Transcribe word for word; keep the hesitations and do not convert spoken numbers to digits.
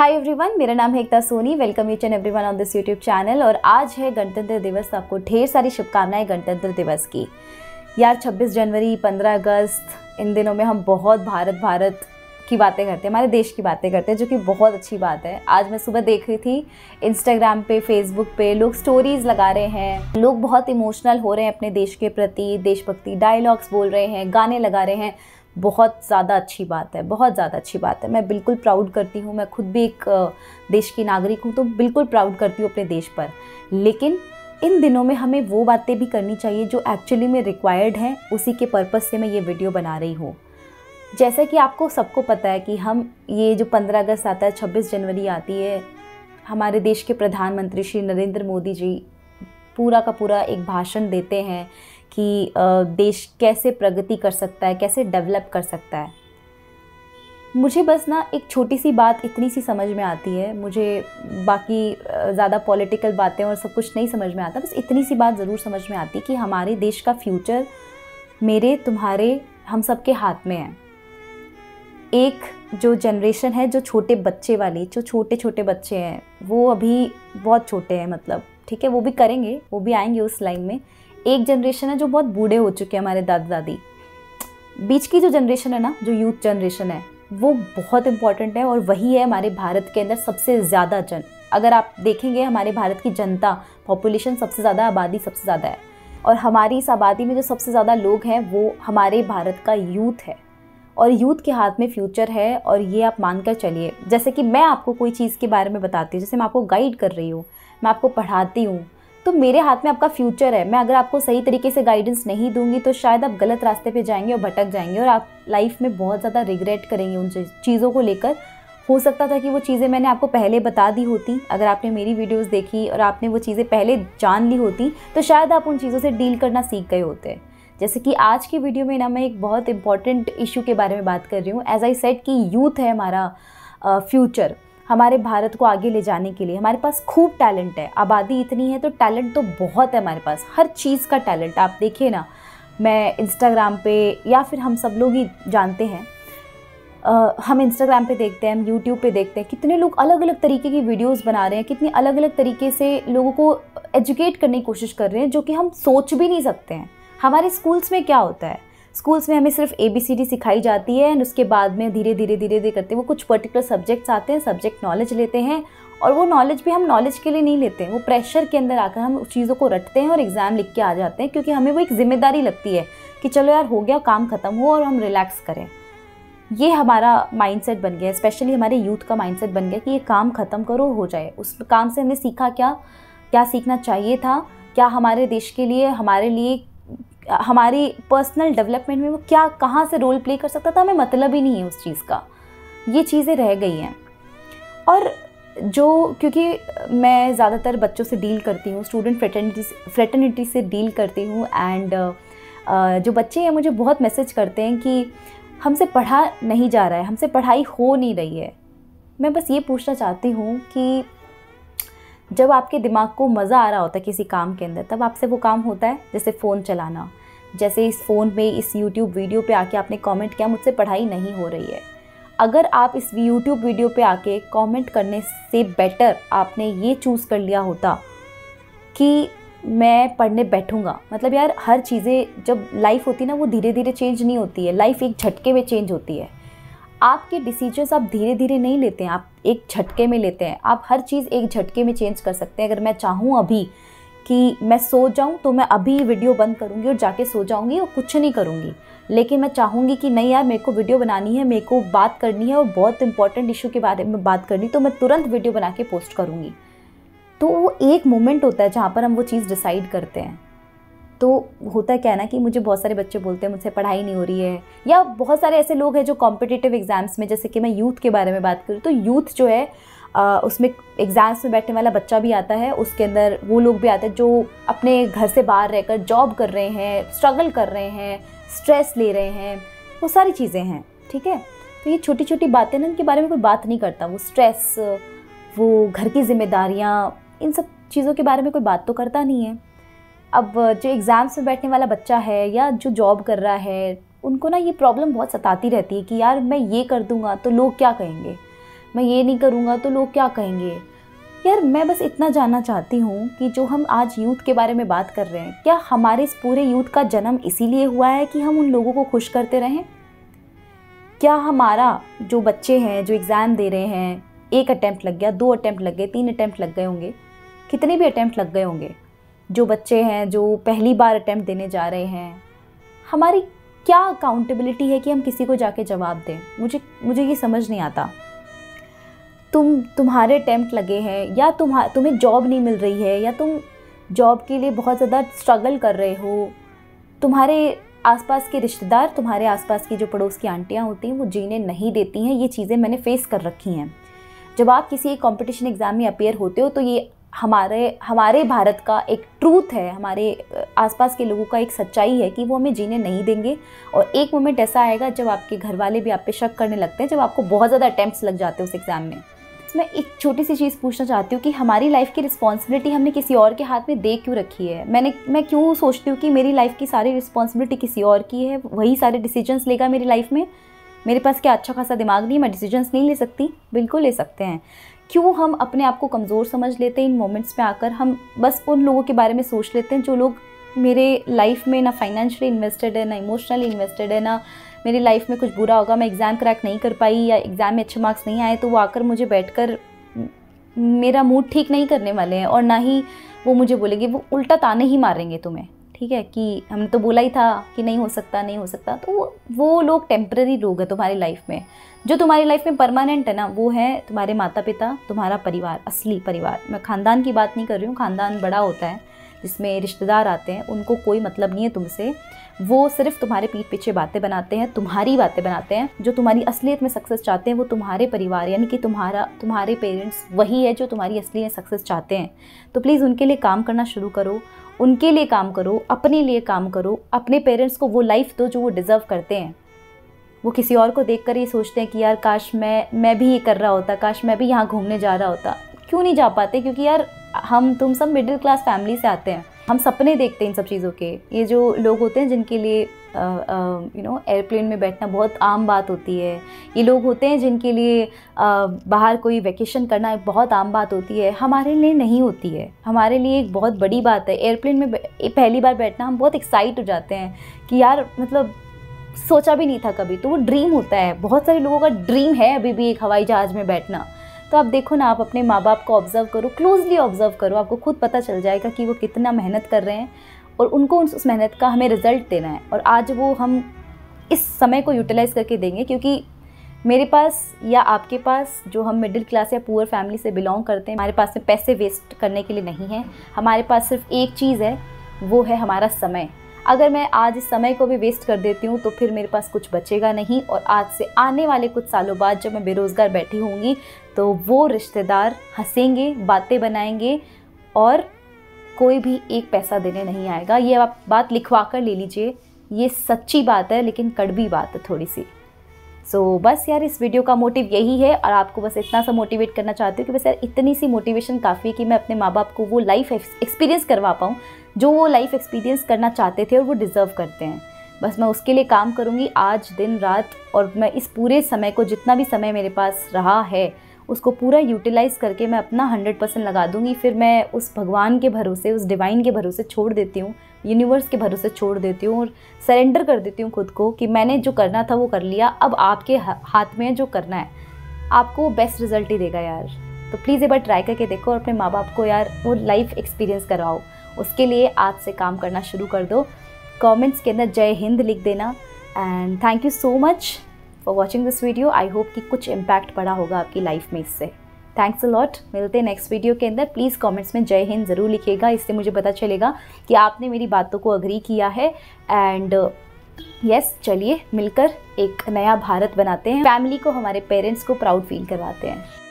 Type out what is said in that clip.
Hi everyone, मेरा नाम है Ekta Soni. Welcome each and everyone on this YouTube channel. और आज है गणतंत्र दिवस, आपको ढेर सारी शुभकामनाएं गणतंत्र दिवस की। यार छब्बीस जनवरी, पंद्रह अगस्त, इन दिनों में हम बहुत भारत भारत की बातें करते हैं, हमारे देश की बातें करते हैं, जो कि बहुत अच्छी बात है। आज मैं सुबह देख रही थी इंस्टाग्राम पे, फेसबुक पे लोग स्टोरीज़ लगा रहे हैं, लोग बहुत इमोशनल हो रहे हैं अपने देश के प्रति, देशभक्ति डायलॉग्स बोल रहे हैं, गाने लगा रहे हैं। बहुत ज़्यादा अच्छी बात है, बहुत ज़्यादा अच्छी बात है। मैं बिल्कुल प्राउड करती हूँ, मैं खुद भी एक देश की नागरिक हूँ, तो बिल्कुल प्राउड करती हूँ अपने देश पर। लेकिन इन दिनों में हमें वो बातें भी करनी चाहिए जो एक्चुअली में रिक्वायर्ड हैं। उसी के पर्पज़ से मैं ये वीडियो बना रही हूँ। जैसा कि आपको सबको पता है कि हम ये जो पंद्रह अगस्त आता है, छब्बीस जनवरी आती है, हमारे देश के प्रधानमंत्री श्री नरेंद्र मोदी जी पूरा का पूरा एक भाषण देते हैं कि देश कैसे प्रगति कर सकता है, कैसे डेवलप कर सकता है। मुझे बस ना एक छोटी सी बात इतनी सी समझ में आती है, मुझे बाकी ज़्यादा पॉलिटिकल बातें और सब कुछ नहीं समझ में आता। बस इतनी सी बात ज़रूर समझ में आती है कि हमारे देश का फ्यूचर मेरे, तुम्हारे, हम सब के हाथ में है। एक जो जनरेशन है, जो छोटे बच्चे वाली, जो छोटे छोटे बच्चे हैं, वो अभी बहुत छोटे हैं, मतलब ठीक है, वो भी करेंगे, वो भी आएंगे उस लाइन में। एक जनरेशन है जो बहुत बूढ़े हो चुके हैं, हमारे दादा दादी। बीच की जो जनरेशन है ना, जो यूथ जनरेशन है, वो बहुत इम्पॉर्टेंट है। और वही है हमारे भारत के अंदर सबसे ज़्यादा जन, अगर आप देखेंगे हमारे भारत की जनता, पॉपुलेशन सबसे ज़्यादा, आबादी सबसे ज़्यादा है। और हमारी इस आबादी में जो सबसे ज़्यादा लोग हैं वो हमारे भारत का यूथ है। और यूथ के हाथ में फ्यूचर है, और ये आप मानकर चलिए। जैसे कि मैं आपको कोई चीज़ के बारे में बताती हूँ, जैसे मैं आपको गाइड कर रही हूँ, मैं आपको पढ़ाती हूँ, तो मेरे हाथ में आपका फ्यूचर है। मैं अगर आपको सही तरीके से गाइडेंस नहीं दूंगी तो शायद आप गलत रास्ते पे जाएंगे और भटक जाएंगे, और आप लाइफ में बहुत ज़्यादा रिग्रेट करेंगे उन चीज़ों को लेकर। हो सकता था कि वो चीज़ें मैंने आपको पहले बता दी होती, अगर आपने मेरी वीडियोस देखी और आपने वो चीज़ें पहले जान ली होती तो शायद आप उन चीज़ों से डील करना सीख गए होते। जैसे कि आज की वीडियो में ना मैं एक बहुत इंपॉर्टेंट इशू के बारे में बात कर रही हूँ। एज आई सेड कि यूथ है हमारा फ्यूचर, हमारे भारत को आगे ले जाने के लिए हमारे पास खूब टैलेंट है। आबादी इतनी है तो टैलेंट तो बहुत है हमारे पास, हर चीज़ का टैलेंट। आप देखिए ना, मैं इंस्टाग्राम पे, या फिर हम सब लोग ही जानते हैं, आ, हम इंस्टाग्राम पे देखते हैं, हम यूट्यूब पे देखते हैं, कितने लोग अलग अलग तरीके की वीडियोस बना रहे हैं, कितने अलग अलग तरीके से लोगों को एजुकेट करने की कोशिश कर रहे हैं, जो कि हम सोच भी नहीं सकते हैं। हमारे स्कूल्स में क्या होता है, स्कूल्स में हमें सिर्फ ए बी सी डी सिखाई जाती है, एंड उसके बाद में धीरे धीरे धीरे धीरे करते वो कुछ पर्टिकुलर सब्जेक्ट्स आते हैं, सब्जेक्ट नॉलेज लेते हैं, और वो नॉलेज भी हम नॉलेज के लिए नहीं लेते हैं। वो प्रेशर के अंदर आकर हम उस चीज़ों को रटते हैं और एग्ज़ाम लिख के आ जाते हैं, क्योंकि हमें वो एक जिम्मेदारी लगती है कि चलो यार हो गया, काम खत्म हो और हम रिलैक्स करें। ये हमारा माइंडसेट बन गया, स्पेशली हमारे यूथ का माइंडसेट बन गया कि ये काम ख़त्म करो, हो जाए। उस काम से हमने सीखा क्या, क्या सीखना चाहिए था, क्या हमारे देश के लिए, हमारे लिए, हमारी पर्सनल डेवलपमेंट में वो क्या, कहाँ से रोल प्ले कर सकता था, हमें मतलब ही नहीं है उस चीज़ का। ये चीज़ें रह गई हैं। और जो, क्योंकि मैं ज़्यादातर बच्चों से डील करती हूँ, स्टूडेंट फ्रेटर्निटी फ्रेटर्निटी से डील करती हूँ, एंड जो बच्चे हैं मुझे बहुत मैसेज करते हैं कि हमसे पढ़ा नहीं जा रहा है, हमसे पढ़ाई हो नहीं रही है। मैं बस ये पूछना चाहती हूँ कि जब आपके दिमाग को मज़ा आ रहा होता है किसी काम के अंदर, तब आपसे वो काम होता है, जैसे फ़ोन चलाना, जैसे इस फ़ोन में, इस YouTube वीडियो पे आके आपने कमेंट किया मुझसे पढ़ाई नहीं हो रही है। अगर आप इस YouTube वीडियो पे आके कमेंट करने से बेटर आपने ये चूज़ कर लिया होता कि मैं पढ़ने बैठूँगा, मतलब यार हर चीज़ें, जब लाइफ होती ना वो धीरे धीरे चेंज नहीं होती है, लाइफ एक झटके में चेंज होती है। आपके डिसीजंस आप धीरे धीरे नहीं लेते हैं, आप एक झटके में लेते हैं। आप हर चीज़ एक झटके में चेंज कर सकते हैं। अगर मैं चाहूँ अभी कि मैं सो जाऊँ तो मैं अभी वीडियो बंद करूँगी और जाके सो जाऊँगी और कुछ नहीं करूँगी। लेकिन मैं चाहूँगी कि नहीं यार, मेरे को वीडियो बनानी है, मेरे को बात करनी है और बहुत इंपॉर्टेंट इशू के बारे में बात करनी, तो मैं तुरंत वीडियो बना के पोस्ट करूँगी। तो वो एक मोमेंट होता है जहाँ पर हम वो चीज़ डिसाइड करते हैं। तो होता क्या है ना कि मुझे बहुत सारे बच्चे बोलते हैं मुझसे पढ़ाई नहीं हो रही है, या बहुत सारे ऐसे लोग हैं जो कॉम्पिटिटिव एग्ज़ाम्स में, जैसे कि मैं यूथ के बारे में बात करूँ तो यूथ जो है आ, उसमें एग्ज़ाम्स में बैठने वाला बच्चा भी आता है, उसके अंदर वो लोग भी आते हैं जो अपने घर से बाहर रहकर जॉब कर रहे हैं, स्ट्रगल कर रहे हैं, स्ट्रेस ले रहे हैं, वो सारी चीज़ें हैं। ठीक है, तो ये छोटी छोटी बातें ना, इनके बारे में कोई बात नहीं करता। वो स्ट्रेस, वो घर की जिम्मेदारियाँ, इन सब चीज़ों के बारे में कोई बात तो करता नहीं है। अब जो एग्ज़ाम्स में बैठने वाला बच्चा है या जो जॉब कर रहा है, उनको ना ये प्रॉब्लम बहुत सताती रहती है कि यार मैं ये कर दूंगा तो लोग क्या कहेंगे, मैं ये नहीं करूँगा तो लोग क्या कहेंगे। यार मैं बस इतना जानना चाहती हूँ कि जो हम आज यूथ के बारे में बात कर रहे हैं, क्या हमारे इस पूरे यूथ का जन्म इसीलिए हुआ है कि हम उन लोगों को खुश करते रहें? क्या हमारा जो बच्चे हैं जो एग्ज़ाम दे रहे हैं, एक अटैम्प्ट लग गया, दो अटैम्प्ट लग गए, तीन अटैम्प्ट लग गए होंगे, कितने भी अटैम्प्ट लग गए होंगे, जो बच्चे हैं जो पहली बार अटैम्प्ट देने जा रहे हैं, हमारी क्या अकाउंटेबिलिटी है कि हम किसी को जाके जवाब दें? मुझे मुझे ये समझ नहीं आता। तुम तुम्हारे अटैम्प्ट लगे हैं या तुम्हा तुम्हें जॉब नहीं मिल रही है या तुम जॉब के लिए बहुत ज़्यादा स्ट्रगल कर रहे हो, तुम्हारे आसपास के रिश्तेदार, तुम्हारे आसपास की जो पड़ोस की आंटियाँ होती हैं वो जीने नहीं देती हैं। ये चीज़ें मैंने फेस कर रखी हैं। जब आप किसी एक कॉम्पिटिशन एग्ज़ाम में अपेयर होते हो तो ये हमारे हमारे भारत का एक ट्रूथ है, हमारे आसपास के लोगों का एक सच्चाई है कि वो हमें जीने नहीं देंगे। और एक मोमेंट ऐसा आएगा जब आपके घर वाले भी आप पे शक करने लगते हैं, जब आपको बहुत ज़्यादा अटैम्प्ट्स लग जाते हैं उस एग्ज़ाम में। मैं एक छोटी सी चीज़ पूछना चाहती हूँ कि हमारी लाइफ की रिस्पॉन्सिबिलिटी हमने किसी और के हाथ में दे क्यों रखी है? मैंने मैं क्यों सोचती हूँ कि मेरी लाइफ की सारी रिस्पॉन्सिबिलिटी किसी और की है, वही सारे डिसीजंस लेगा मेरी लाइफ में? मेरे पास क्या अच्छा खासा दिमाग नहीं, मैं डिसीजंस नहीं ले सकती? बिल्कुल ले सकते हैं। क्यों हम अपने आप को कमज़ोर समझ लेते हैं? इन मोमेंट्स में आकर हम बस उन लोगों के बारे में सोच लेते हैं जो लोग मेरे लाइफ में ना फाइनेंशियली इन्वेस्टेड है, ना इमोशनली इन्वेस्टेड है, ना मेरी लाइफ में कुछ बुरा होगा, मैं एग्ज़ाम क्रैक नहीं कर पाई या एग्ज़ाम में अच्छे मार्क्स नहीं आए तो वो आकर मुझे बैठकर मेरा मूड ठीक नहीं करने वाले हैं। और ना ही वो मुझे बोलेंगे, वो उल्टा ताने ही मारेंगे तुम्हें, ठीक है, कि हमने तो बोला ही था कि नहीं हो सकता, नहीं हो सकता। तो वो वो लोग टेम्परेरी लोग हैं तुम्हारी लाइफ में। जो तुम्हारी लाइफ में परमानेंट है ना, वो है तुम्हारे माता पिता, तुम्हारा परिवार, असली परिवार। मैं ख़ानदान की बात नहीं कर रही हूँ, ख़ानदान बड़ा होता है जिसमें रिश्तेदार आते हैं, उनको कोई मतलब नहीं है तुमसे। वो सिर्फ तुम्हारे पीठ पीछे बातें बनाते हैं, तुम्हारी बातें बनाते हैं। जो तुम्हारी असलियत में सक्सेस चाहते हैं वो तुम्हारे परिवार यानी कि तुम्हारा तुम्हारे पेरेंट्स वही है जो तुम्हारी असली में सक्सेस चाहते हैं। तो प्लीज़ उनके लिए काम करना शुरू करो, उनके लिए काम करो, अपने लिए काम करो। अपने पेरेंट्स को वो लाइफ दो जो वो डिज़र्व करते हैं। वो किसी और को देख कर ये सोचते हैं कि यार काश मैं मैं भी ये कर रहा होता, काश मैं भी यहाँ घूमने जा रहा होता। क्यों नहीं जा पाते? क्योंकि यार हम तुम सब मिडिल क्लास फैमिली से आते हैं, हम सपने देखते हैं इन सब चीज़ों के। ये जो लोग होते हैं जिनके लिए यू नो एयरप्लेन में बैठना बहुत आम बात होती है, ये लोग होते हैं जिनके लिए आ, बाहर कोई वैकेशन करना एक बहुत आम बात होती है, हमारे लिए नहीं होती है। हमारे लिए एक बहुत बड़ी बात है एयरप्लेन में पहली बार बैठना। हम बहुत एक्साइट हो जाते हैं कि यार मतलब सोचा भी नहीं था कभी। तो वो ड्रीम होता है, बहुत सारे लोगों का ड्रीम है अभी भी एक हवाई जहाज़ में बैठना। तो आप देखो ना, आप अपने माँ बाप को ऑब्ज़र्व करो, क्लोजली ऑब्ज़र्व करो, आपको खुद पता चल जाएगा कि वो कितना मेहनत कर रहे हैं और उनको उस मेहनत का हमें रिज़ल्ट देना है। और आज वो हम इस समय को यूटिलाइज़ करके देंगे, क्योंकि मेरे पास या आपके पास, जो हम मिडिल क्लास या पुअर फैमिली से बिलोंग करते हैं, हमारे पास में पैसे वेस्ट करने के लिए नहीं है। हमारे पास सिर्फ एक चीज़ है, वो है हमारा समय। अगर मैं आज इस समय को भी वेस्ट कर देती हूँ तो फिर मेरे पास कुछ बचेगा नहीं। और आज से आने वाले कुछ सालों बाद जब मैं बेरोज़गार बैठी होंगी तो वो रिश्तेदार हंसेंगे, बातें बनाएंगे और कोई भी एक पैसा देने नहीं आएगा। ये आप बात लिखवा कर ले लीजिए, ये सच्ची बात है लेकिन कड़वी बात है थोड़ी सी। सो so, बस यार इस वीडियो का मोटिव यही है और आपको बस इतना सा मोटिवेट करना चाहती हूँ कि बस यार इतनी सी मोटिवेशन काफ़ी है कि मैं अपने माँ बाप को वो लाइफ एक्सपीरियंस करवा पाऊँ जो वो लाइफ एक्सपीरियंस करना चाहते थे और वो डिज़र्व करते हैं। बस मैं उसके लिए काम करूँगी आज दिन रात, और मैं इस पूरे समय को, जितना भी समय मेरे पास रहा है, उसको पूरा यूटिलाइज़ करके मैं अपना हंड्रेड परसेंट लगा दूँगी। फिर मैं उस भगवान के भरोसे, उस डिवाइन के भरोसे छोड़ देती हूँ, यूनिवर्स के भरोसे छोड़ देती हूँ और सरेंडर कर देती हूँ खुद को कि मैंने जो करना था वो कर लिया, अब आपके हाथ में है जो करना है। आपको बेस्ट रिजल्ट ही देगा यार। तो प्लीज़ एक बार ट्राई करके देखो और अपने माँ बाप को यार वो लाइफ एक्सपीरियंस करवाओ। उसके लिए आज से काम करना शुरू कर दो। कमेंट्स के अंदर जय हिंद लिख देना। And thank you so much for watching this video. I hope कि कुछ इम्पैक्ट पड़ा होगा आपकी लाइफ में इससे। Thanks a lot. मिलते हैं नेक्स्ट वीडियो के अंदर। प्लीज़ कमेंट्स में जय हिंद ज़रूर लिखिएगा, इससे मुझे पता चलेगा कि आपने मेरी बातों को अग्री किया है। एंड यस, चलिए मिलकर एक नया भारत बनाते हैं, फैमिली को, हमारे पेरेंट्स को प्राउड फील करवाते हैं।